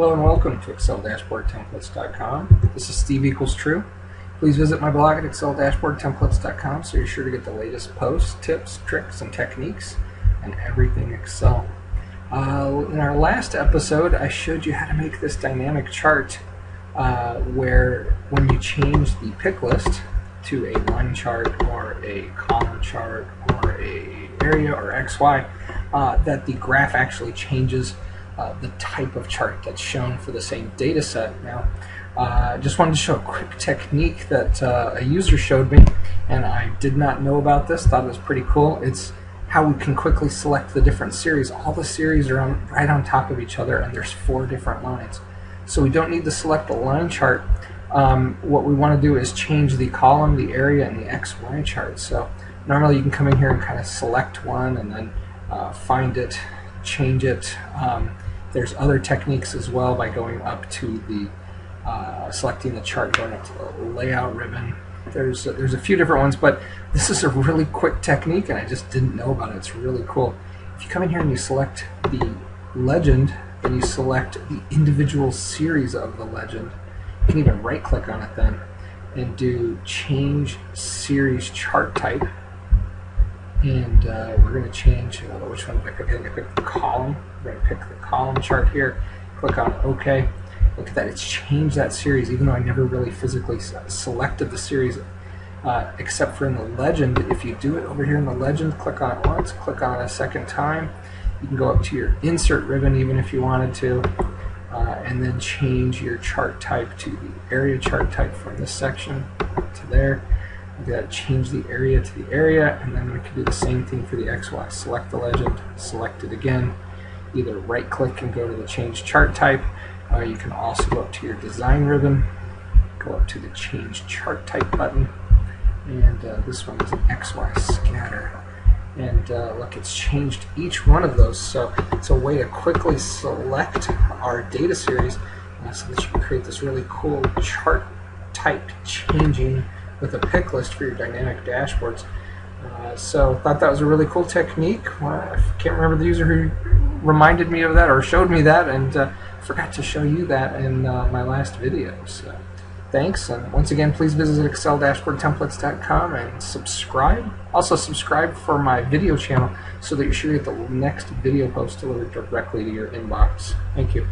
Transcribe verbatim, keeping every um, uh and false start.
Hello and welcome to Excel Dashboard Templates dot com. This is Steve Equals True. Please visit my blog at Excel Dashboard Templates dot com so you're sure to get the latest posts, tips, tricks, and techniques, and everything Excel. Uh, in our last episode, I showed you how to make this dynamic chart uh, where when you change the pick list to a line chart or a column chart or a area or X Y, uh, that the graph actually changes Uh, the type of chart that's shown for the same data set. Now, I uh, just wanted to show a quick technique that uh, a user showed me, and I did not know about this, thought it was pretty cool. It's how we can quickly select the different series. All the series are on, right on top of each other, and there's four different lines. So we don't need to select a line chart. Um, what we want to do is change the column, the area, and the X Y chart. So normally you can come in here and kind of select one and then uh, find it, change it. Um, There's other techniques as well by going up to the, uh, selecting the chart, going up to the layout ribbon. There's, there's a few different ones, but this is a really quick technique and I just didn't know about it. It's really cool. If you come in here and you select the legend, then you select the individual series of the legend. You can even right click on it then and do change series chart type. And uh, we're going to change uh, which one to pick. Okay, I'm going to pick the column. We're going to pick the column chart here. Click on OK. Look at that. It's changed that series, even though I never really physically selected the series, uh, except for in the legend. If you do it over here in the legend, click on it once, click on it a second time. You can go up to your insert ribbon even if you wanted to, uh, and then change your chart type to the area chart type from this section to there. Change the area to the area, and then we can do the same thing for the X Y. Select the legend, select it again, either right click and go to the change chart type. Uh, you can also go up to your design ribbon, go up to the change chart type button, and uh, this one is an X Y scatter. And uh, look, it's changed each one of those, so it's a way to quickly select our data series uh, so that you can create this really cool chart type changing with a pick list for your dynamic dashboards. Uh, so thought that was a really cool technique. Well, I can't remember the user who reminded me of that or showed me that, and uh, forgot to show you that in uh, my last video. So thanks, and once again, please visit Excel Dashboard Templates dot com and subscribe. Also subscribe for my video channel so that you're sure you get the next video post delivered directly to your inbox. Thank you.